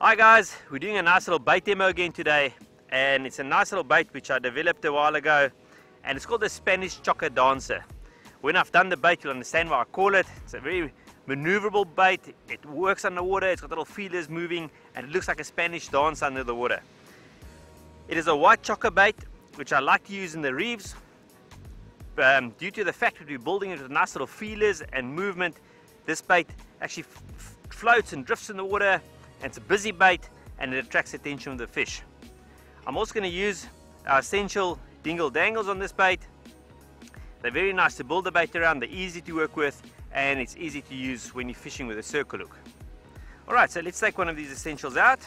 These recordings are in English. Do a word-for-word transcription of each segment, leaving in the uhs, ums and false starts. Hi guys, we're doing a nice little bait demo again today, and it's a nice little bait which I developed a while ago, and it's called the Spanish Chokka Dancer. When I've done the bait, you'll understand why I call it. It's a very maneuverable bait. It works underwater, it's got little feelers moving, and it looks like a Spanish dance under the water. It is a white chokka bait which I like to use in the reefs um, due to the fact that we're building it with nice little feelers and movement. This bait actually floats and drifts in the water, and it's a busy bait and it attracts the attention of the fish. I'm also going to use our essential Dingle Dangles on this bait. They're very nice to build the bait around, they're easy to work with, and it's easy to use when you're fishing with a circle hook. Alright, so let's take one of these essentials out.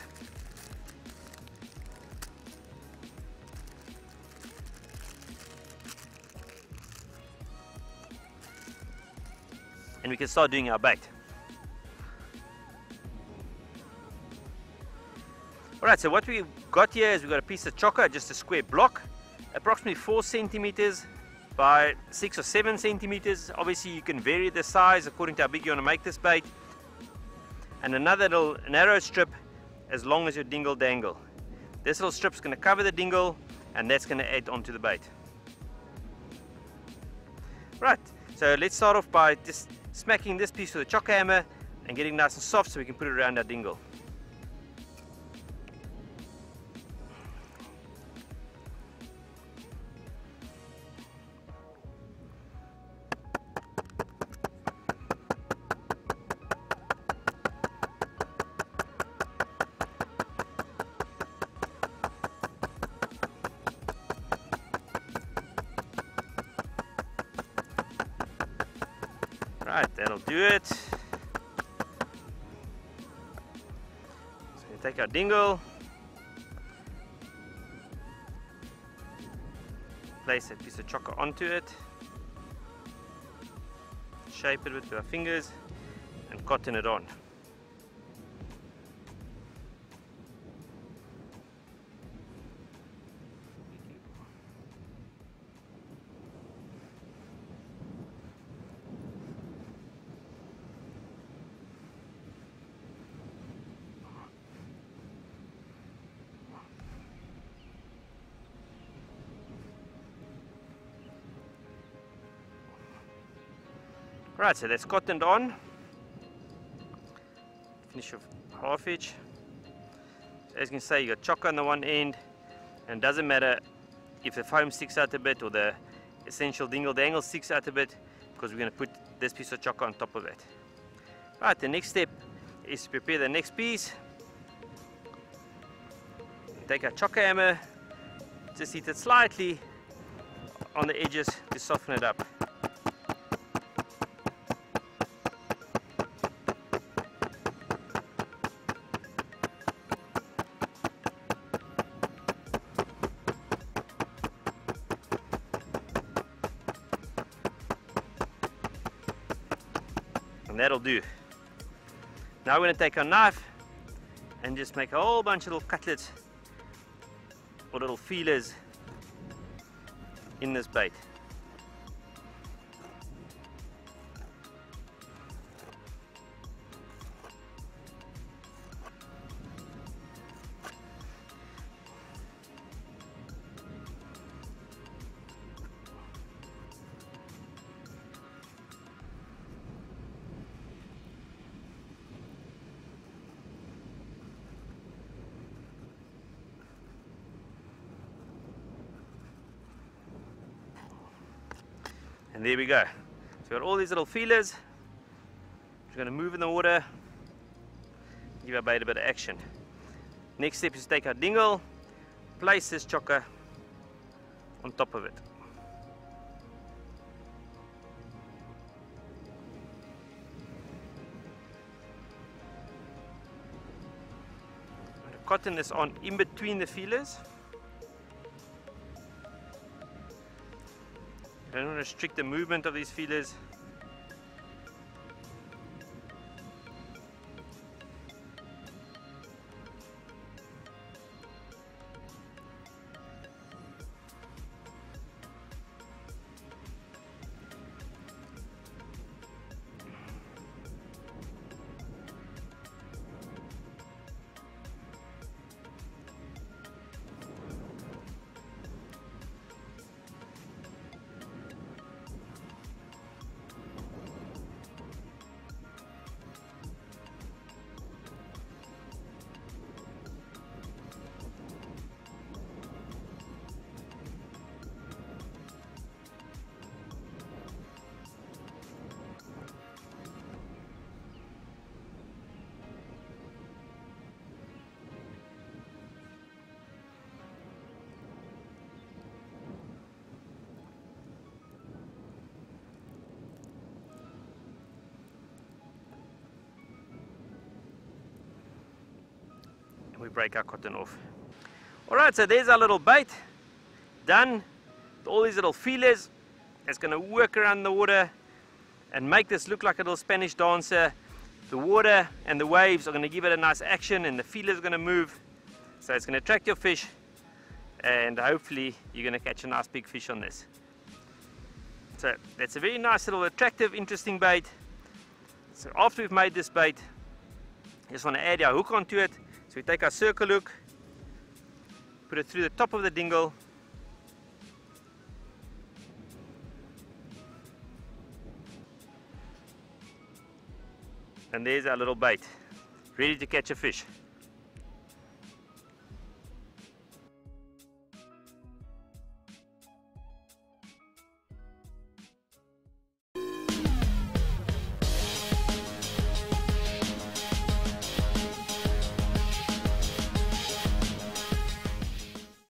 And we can start doing our bait. Alright, so what we've got here is we've got a piece of chokka, just a square block, approximately four centimeters by six or seven centimeters. Obviously, you can vary the size according to how big you want to make this bait. And another little narrow strip as long as your dingle dangle. This little strip's going to cover the dingle, and that's going to add onto the bait. Right, so let's start off by just smacking this piece with a chokka hammer and getting nice and soft so we can put it around our dingle. Right, that'll do it. So we take our dingle, place a piece of chokka onto it, shape it with our fingers and cotton it on. Right, so that's cottoned on, finish with half each. As you can see, you got chokka on the one end, and it doesn't matter if the foam sticks out a bit or the essential dingle dangle sticks out a bit, because we're going to put this piece of chokka on top of it. Right, the next step is to prepare the next piece. Take our chokka hammer, just hit it slightly on the edges to soften it up. And that'll do. Now we're going to take our knife and just make a whole bunch of little cutlets or little feelers in this bait. And there we go. So we've got all these little feelers. We're going to move in the water, give our bait a bit of action. Next step is to take our dingle, place this chokka on top of it. I'm going to cotton this on in between the feelers. I don't want to restrict the movement of these feelers. we break our cotton off. All right, so there's our little bait done. All these little feelers, it's going to work around the water and make this look like a little Spanish dancer. The water and the waves are going to give it a nice action, and the feelers are going to move, so it's going to attract your fish, and hopefully you're going to catch a nice big fish on this. So that's a very nice little attractive, interesting bait. So after we've made this bait, you just want to add our hook onto it. So we take our circle hook, put it through the top of the dingle, and there's our little bait, ready to catch a fish.